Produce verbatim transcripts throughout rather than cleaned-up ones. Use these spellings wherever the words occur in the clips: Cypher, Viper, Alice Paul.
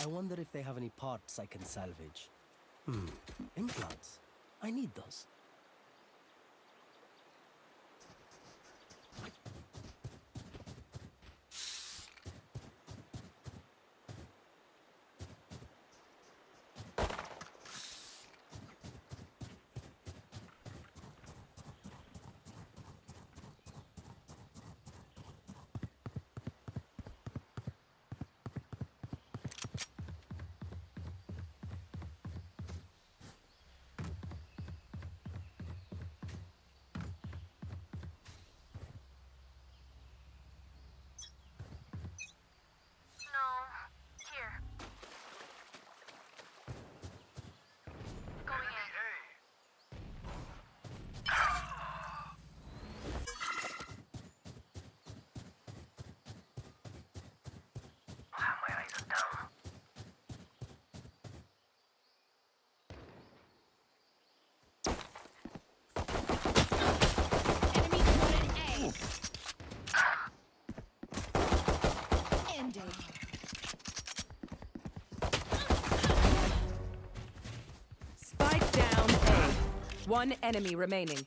I wonder if they have any parts I can salvage. Hmm. Implants. I need those. Spike down A. One enemy remaining.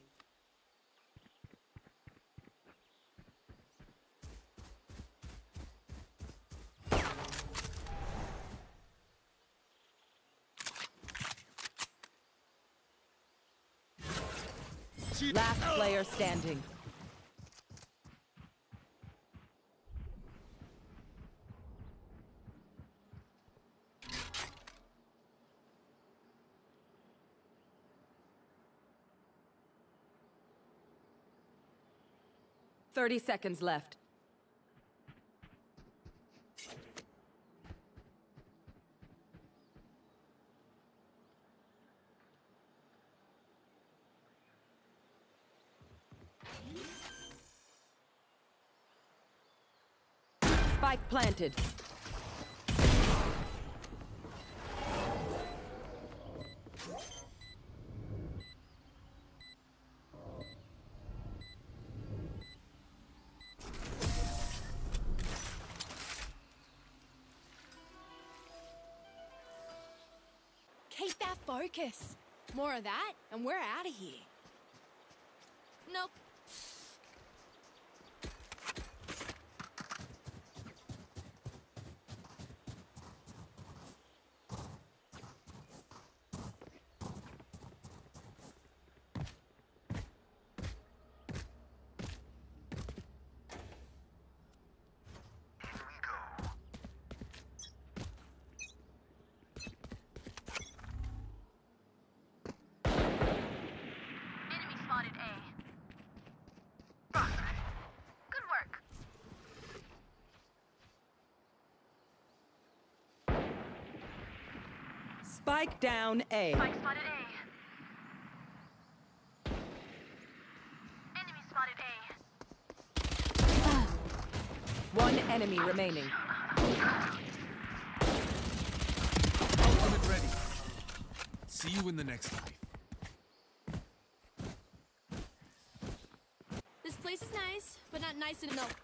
Last player standing. Thirty seconds left. Spike planted. Focus. More of that, and we're out of here. Nope. Spike down A. Spike spotted A. Enemy spotted A. Ah. One enemy ah. remaining. Ultimate ready. See you in the next life. This place is nice, but not nice enough.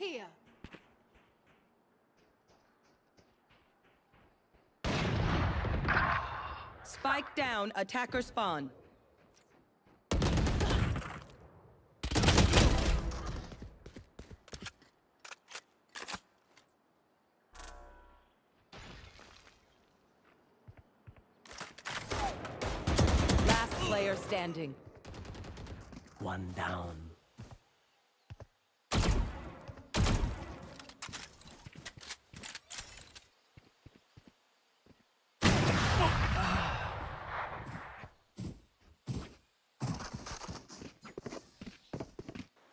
Here. Spike down, attacker spawn. Last player standing. One down.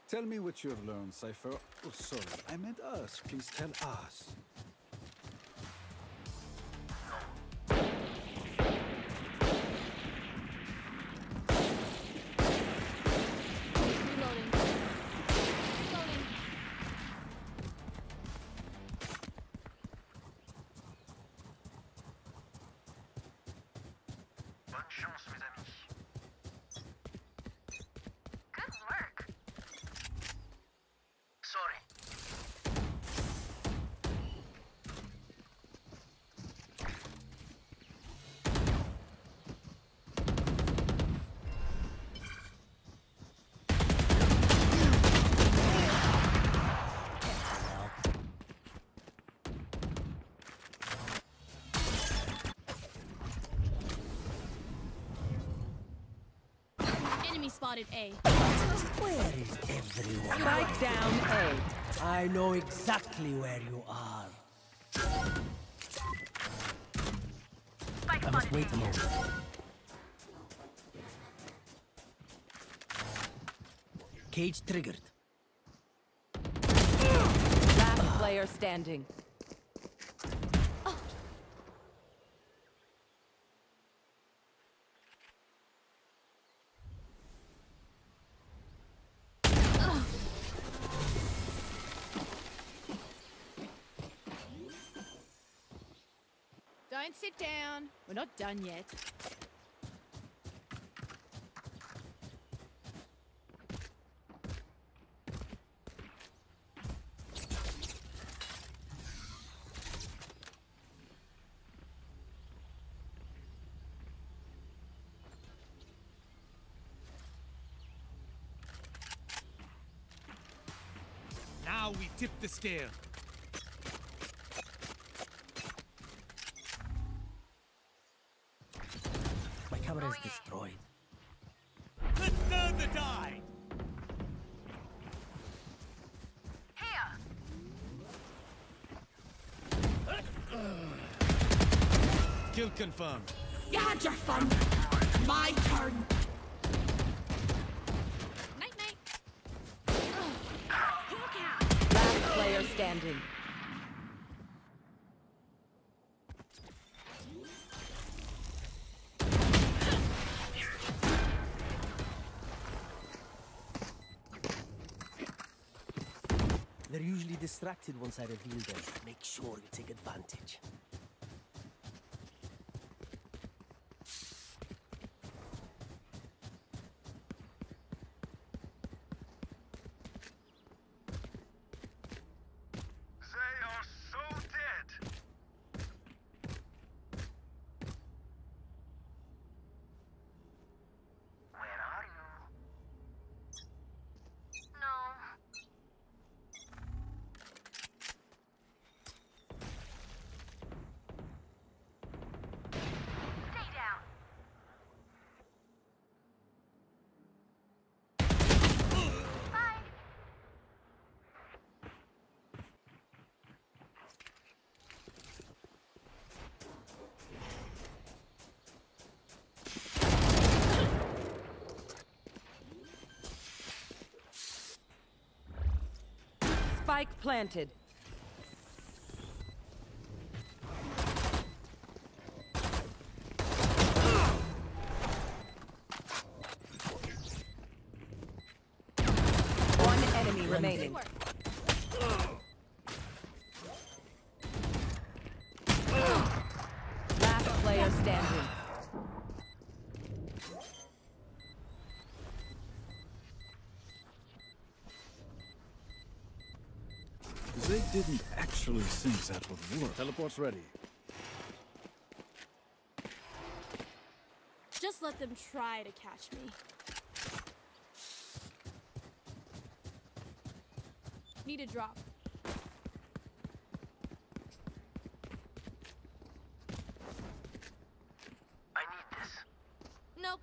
Tell me what you have learned, Cypher. Oh, sorry, I meant us. Please tell us. Spotted A. Where is everyone? Spike down A. I know exactly where you are. Spike I must wait a moment. Cage triggered. Last player standing. Don't sit down. We're not done yet. Now we tip the scale. Is destroyed. Let's learn the die. Here. Kill confirmed. You had your fun. My turn. Night night. Last player standing. They're usually distracted once I reveal them. Make sure you take advantage. Spike planted. One enemy remaining. Last player standing. They didn't actually think that would work. Teleport's ready. Just let them try to catch me. Need a drop. I need this. Nope.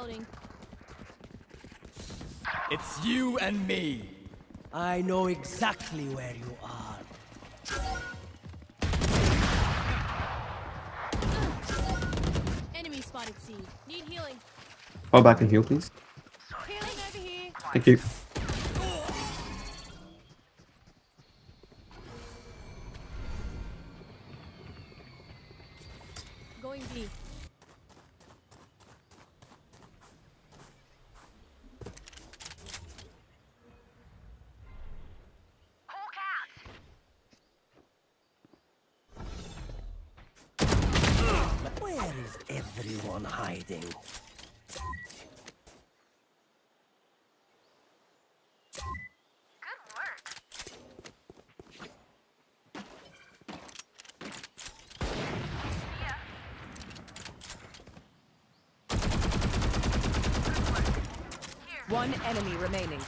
Reloading. It's you and me. I know exactly where you are. Enemy spotted C. Need healing. Fall back and heal, please. Healing over here. Thank you. Going B. Where is everyone hiding? One enemy remaining.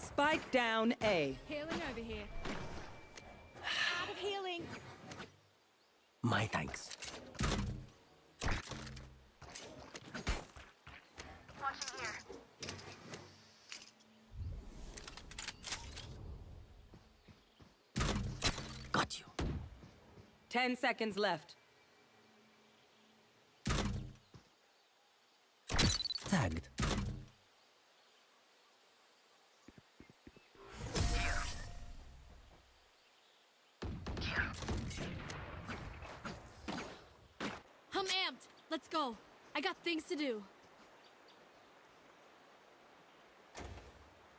Spike down A. Healing over here. Out of healing. My thanks. Watching here. Got you. Ten seconds left. Tagged. Let's go. I got things to do.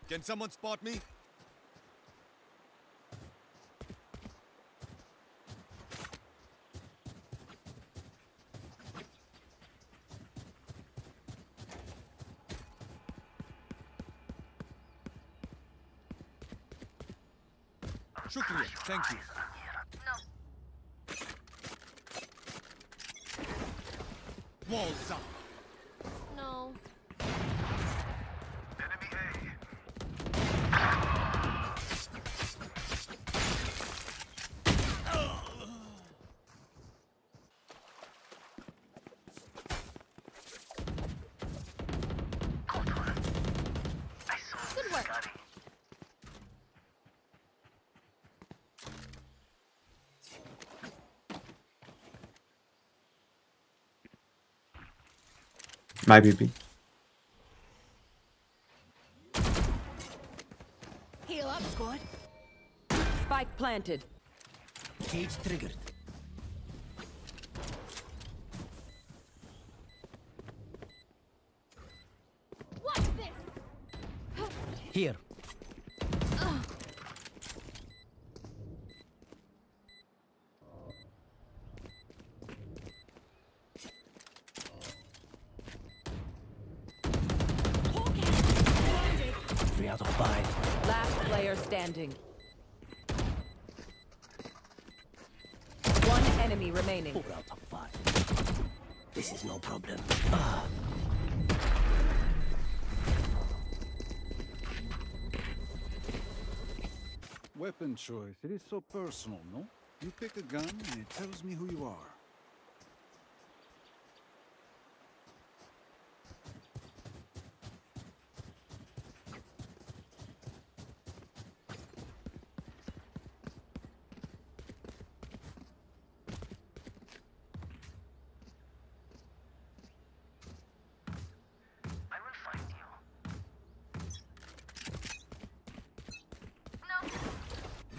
Can someone spot me? Shukriya, thank you. Walls up. No. Enemy A. Good work. My B B. Heal up, squad. Spike planted. Cage triggered. Watch this. Here. Uh. Out of five. Last player standing. One enemy remaining. Four out of five. This is no problem. Ah. Weapon choice. It is so personal, no? You pick a gun and it tells me who you are.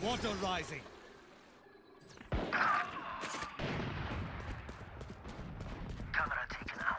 Water rising. Camera taken out.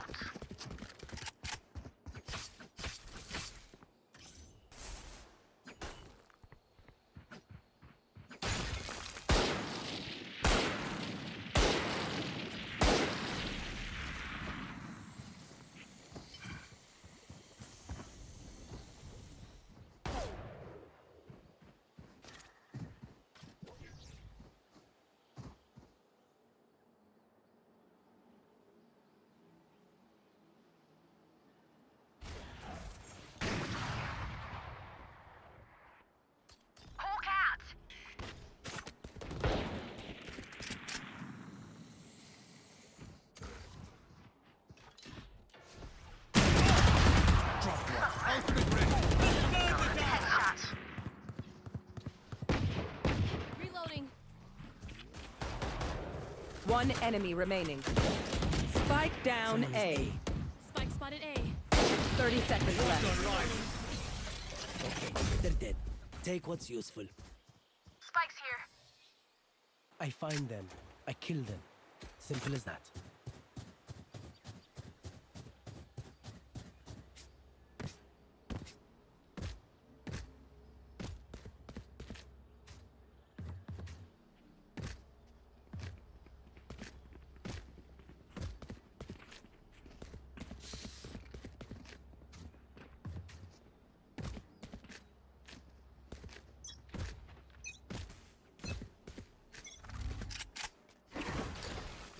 One enemy remaining. Spike down A. Spike spotted A. thirty seconds left. Okay, they're dead. Take what's useful. Spike's here. I find them. I kill them. Simple as that.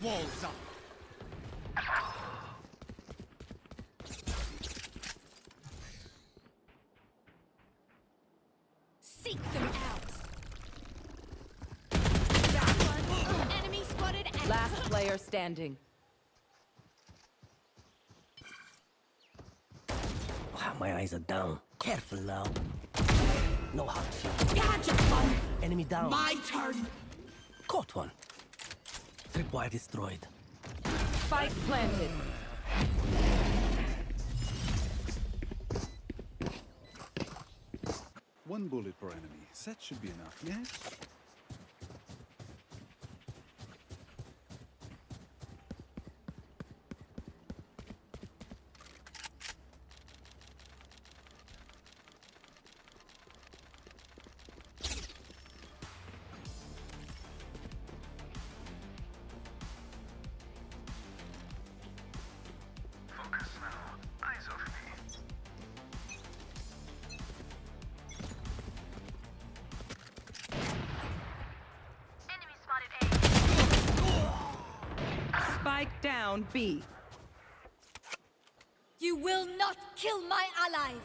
Walls up. Seek them out. That one enemy spotted. Last player standing. Wow, my eyes are down. Careful now. No hard feelings. Gotcha, one. Enemy down. My turn. Caught one. Tripwire destroyed. Spike planted. One bullet per enemy. That should be enough, yes? Spike down B. You will not kill my allies.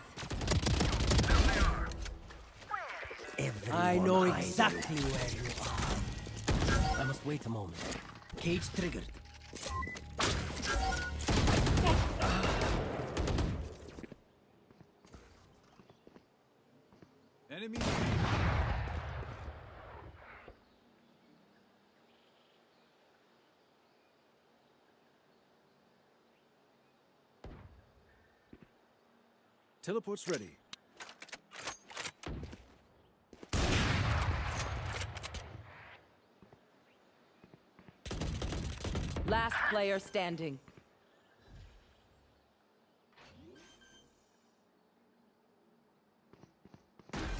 Everyone I know exactly I where you are. I must wait a moment. Cage triggered. Enemy. Teleport's ready. Last player standing.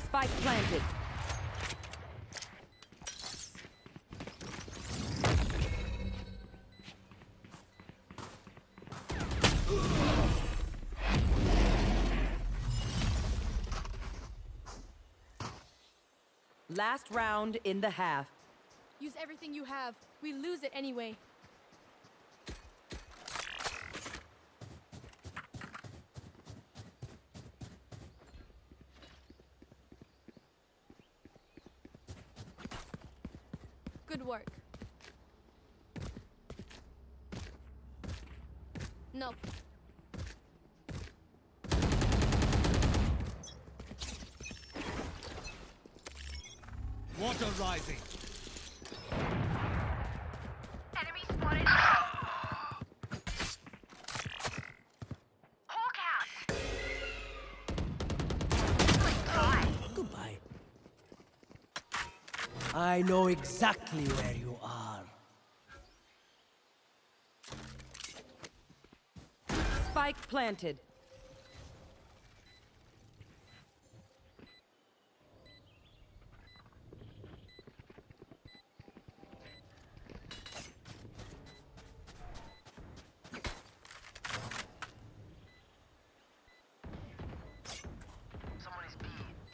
Spike planted. Last round in the half. Use everything you have. We lose it anyway. Good work. Nope. Water rising. Enemy spotted. Hawk out. Goodbye. Goodbye. I know exactly where you are. Spike planted.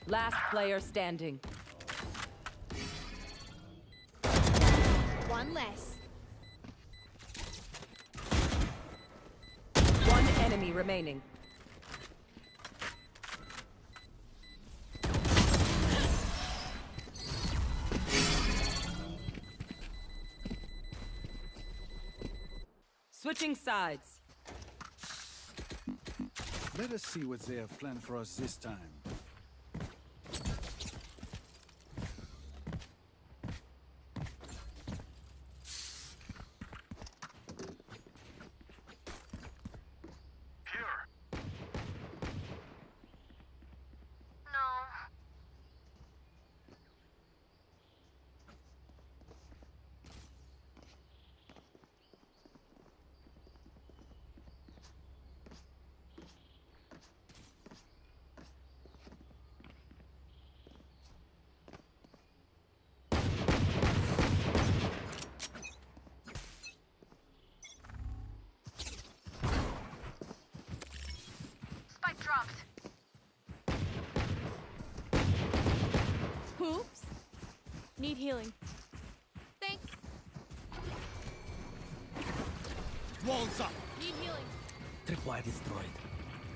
Last player standing. One less. One enemy remaining. Switching sides. Let us see what they have planned for us this time. Need healing. Thanks. Walls up. Need healing. Tripwire destroyed.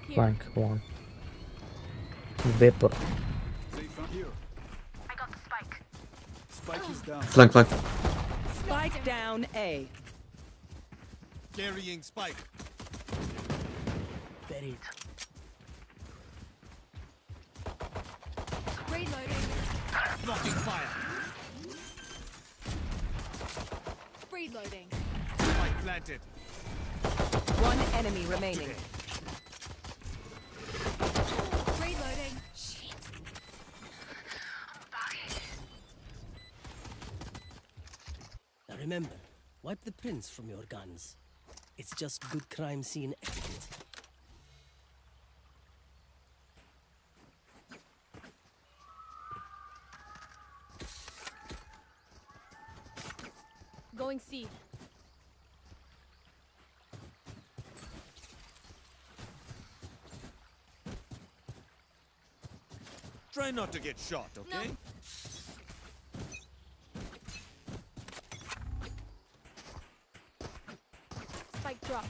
Here. Flank one. Viper. I got the spike. Spike is down. Flank, flank. Spike down A. Carrying spike. Buried. Reloading. Blocking fire. Reloading. Spike planted. One enemy remaining. Reloading. Shit. I'm bugging. Now remember, wipe the prints from your guns. It's just good crime scene etiquette. Going C. Try not to get shot, okay? No. Spike drop.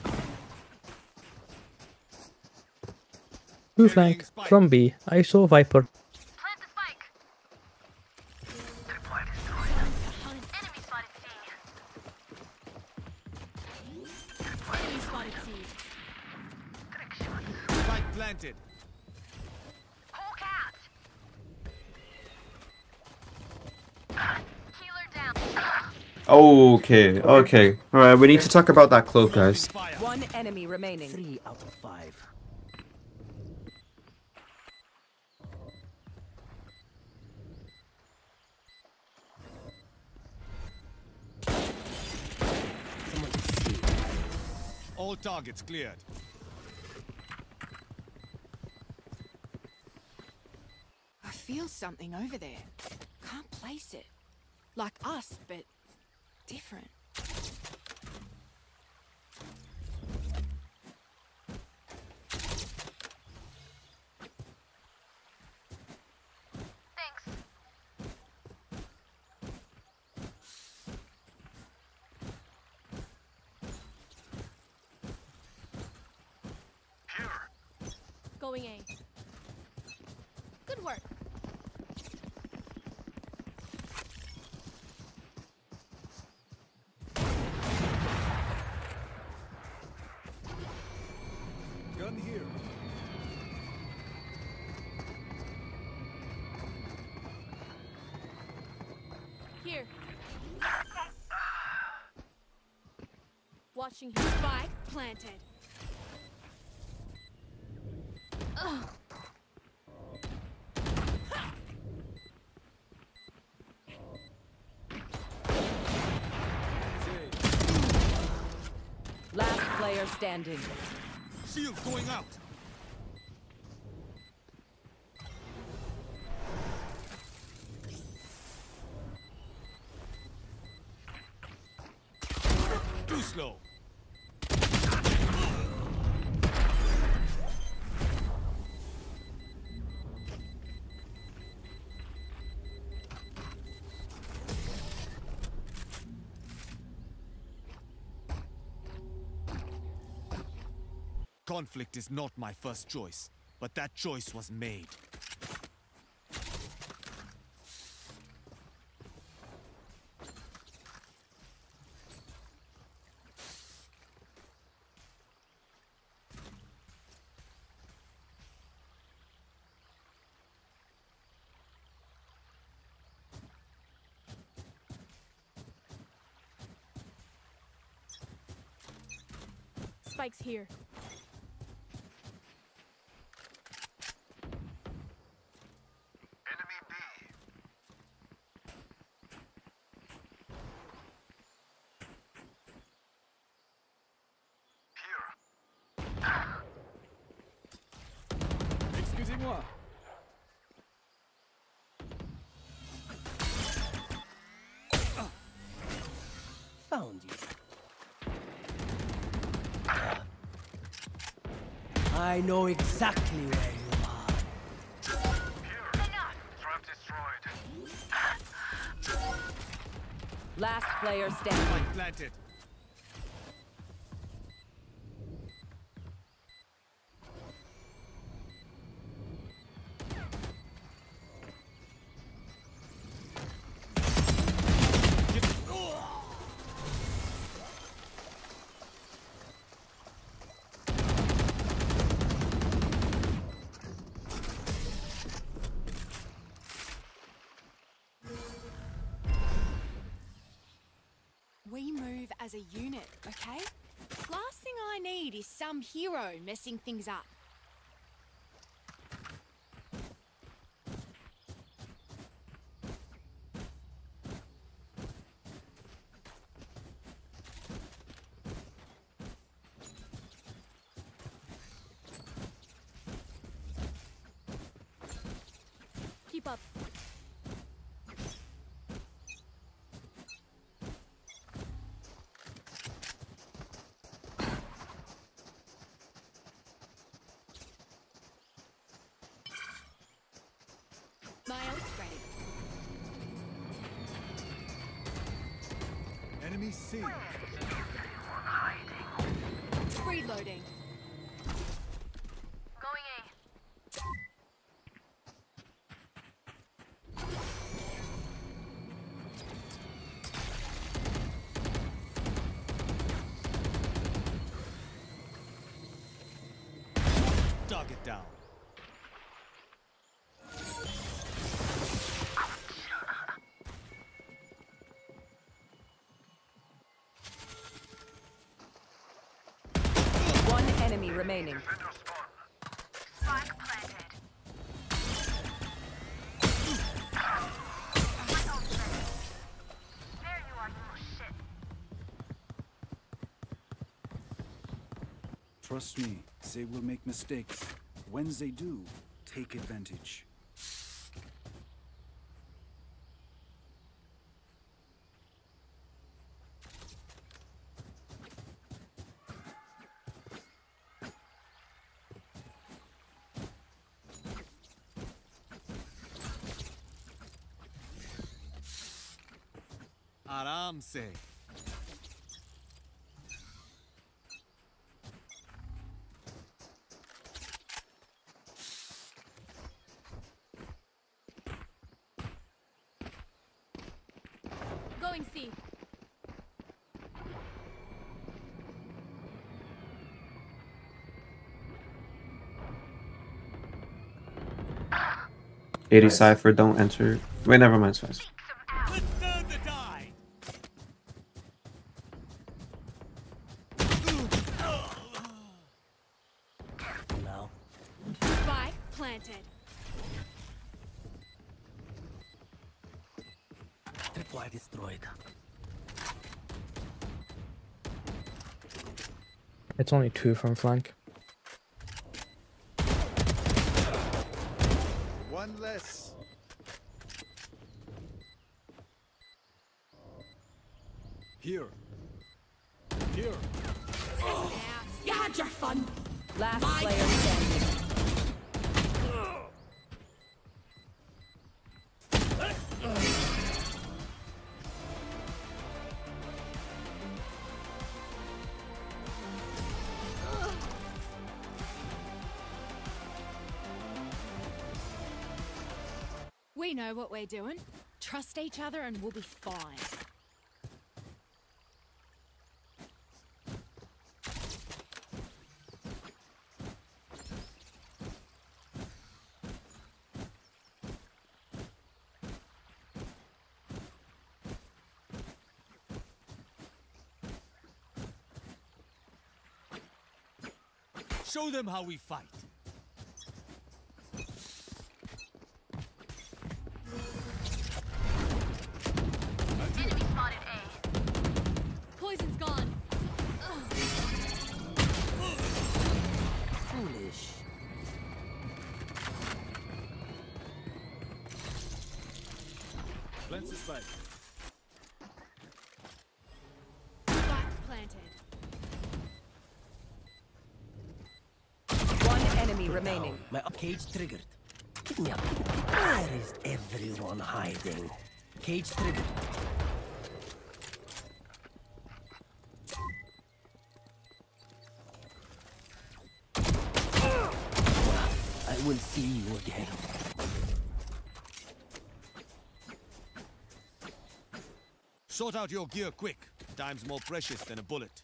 Blue flank from B. I saw Viper. Okay, okay. Alright, we need to talk about that cloak, guys. One enemy remaining. Three out of five. All targets cleared. I feel something over there. Can't place it. Like us, but different. Thanks. Here. Going A. Good work. Here. Watching his spike planted. Ugh. Last player standing. Shield going out. Slow. Conflict is not my first choice, but that choice was made. Spike's here. Enemy B. Here. Excusez-moi. Found you. I know exactly where you are. Enough. Trap destroyed. Last player standing. Planted. We move as a unit, okay? Last thing I need is some hero messing things up. Keep up. Enemy C. Reloading. Going A. Dog it down. Enemy remaining. Spike planted. There you are, little shit. Trust me, they will make mistakes. When they do, take advantage. Aram se. Going C. eighty Cypher, don't enter. Wait, never mind, Cypher. Planted. Tripwire destroyed. It's only two from flank. One less. Here. Here. Oh. You had your fun. Last My player standing. We know what we're doing. Trust each other and we'll be fine. Show them how we fight. Lens is back. Spike planted. One enemy remaining. My cage triggered. Pick me up. Where is everyone hiding? Cage triggered. will see you again. Sort out your gear quick. Time's more precious than a bullet.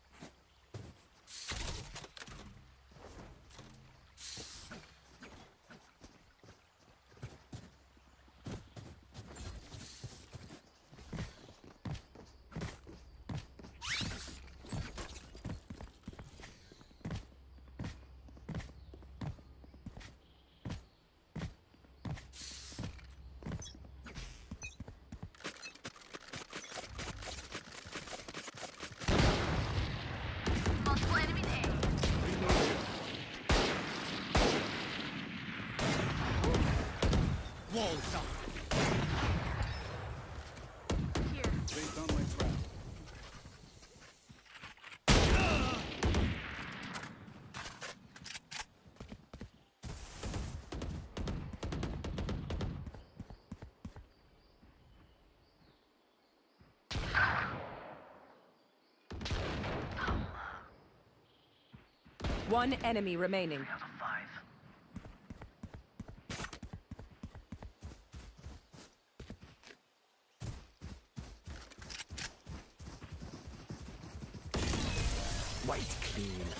One enemy remaining.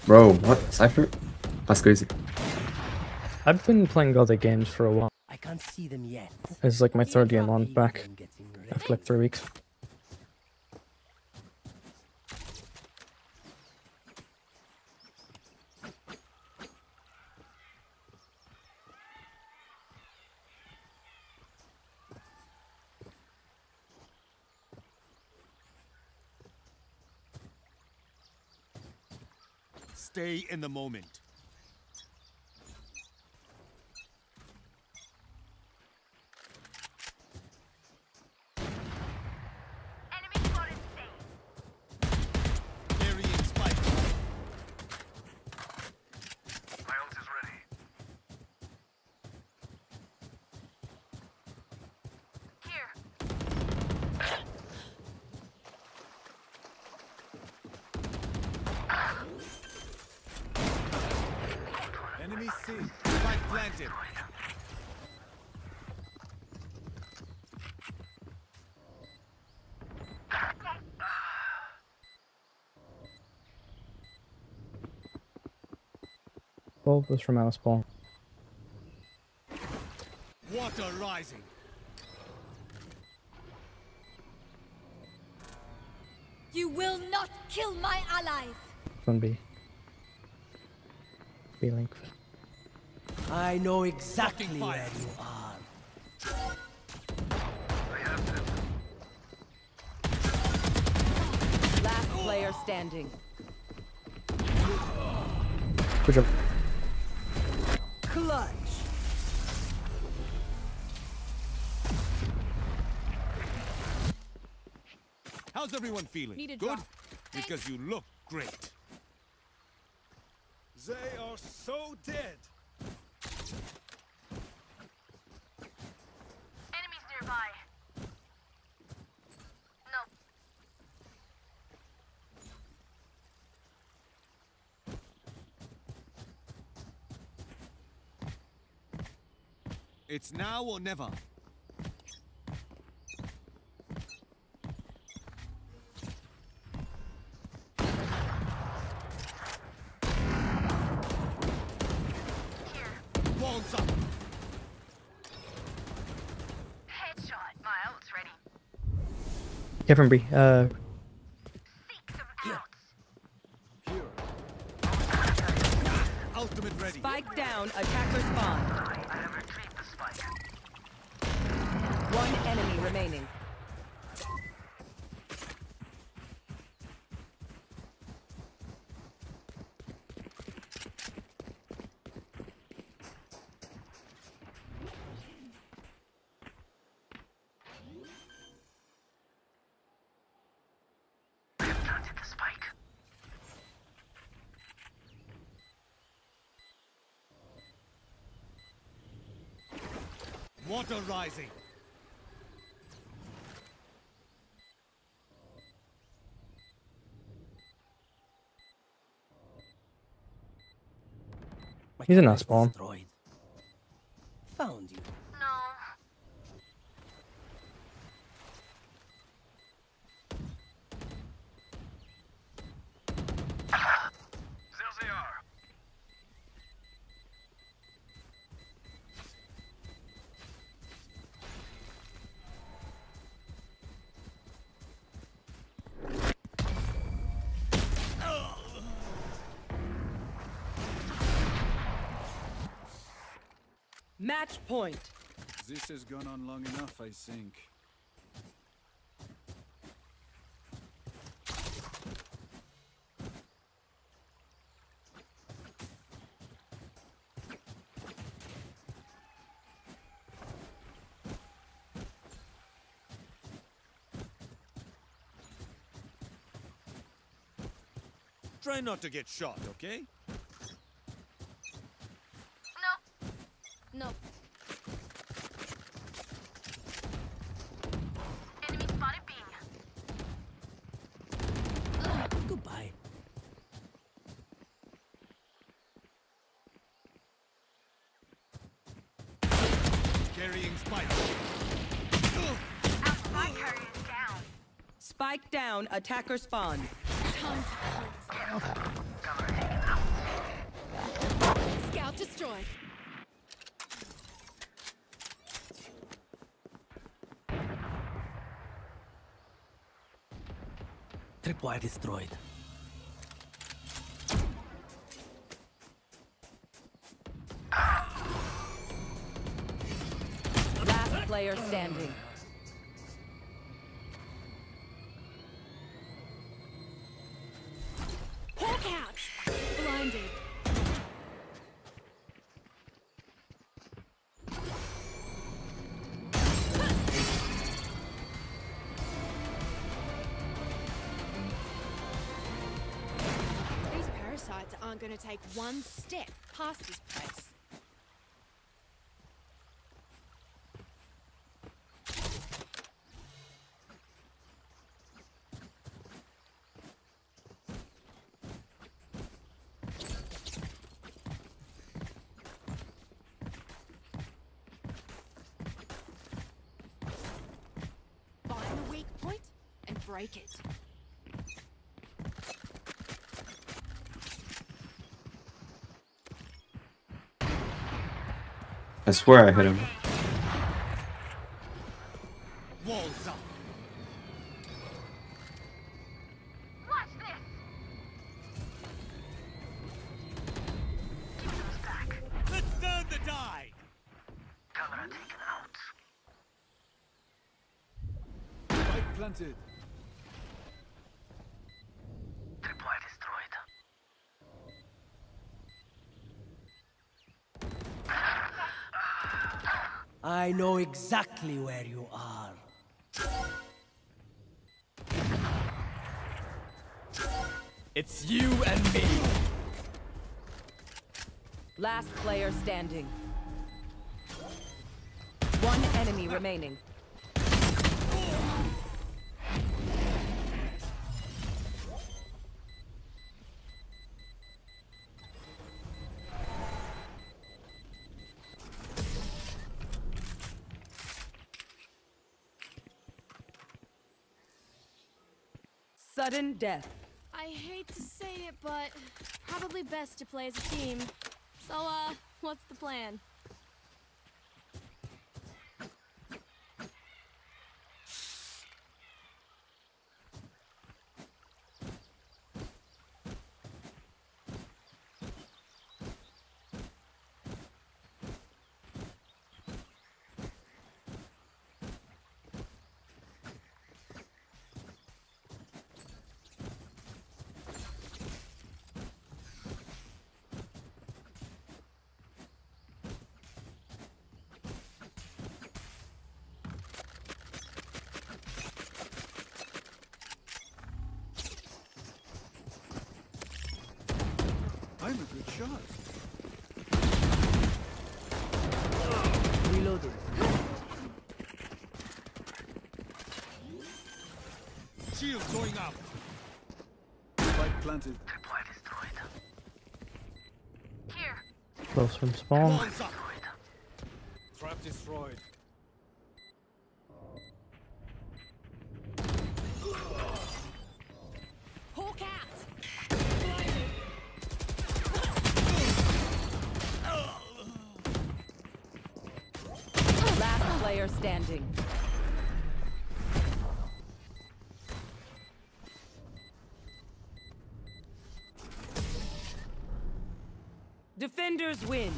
Bro, what? Cypher? That's crazy. I've been playing other games for a while. I can't see them yet. It's like my third game on back after like three weeks. Stay in the moment. Enemy forest state. Burying spike. My ult is ready. Here. Enemy C, spike planted. Both was from Alice Paul. Water rising. You will not kill my allies. From B. B link. I know exactly where you are. Last player standing. Good job. Clutch. How's everyone feeling? Good? Drop. Because you look great. They are so dead. Enemies nearby. No. It's now or never. Yeah, from B. Uh... Ultimate ready. Spike down, attacker spawn. I have retrieved the spike. One enemy remaining. Water rising. He's in our spawn. Match point. This has gone on long enough, I think. Try not to get shot, okay? No. No. Enemy spotted ping. Ugh. Goodbye. Carrying spike. Our spike carrier is down. Spike down, attacker spawn. Scout destroyed. Tripwire destroyed. Last player standing. I'm going to take one step past this place. Find the weak point and break it. I swear I hit him. Walls up. Watch this. Keep those back. Let's turn the tide. Camera taken out. Spike planted. I know exactly where you are. It's you and me. Last player standing. One enemy remaining. Sudden death. I hate to say it, but probably best to play as a team. So, uh, what's the plan? I'm a good shot. Reloading. Shield going up. Spike planted. Deploy destroyed. Here. Close from spawn. Trap destroyed. Standing. Defenders win.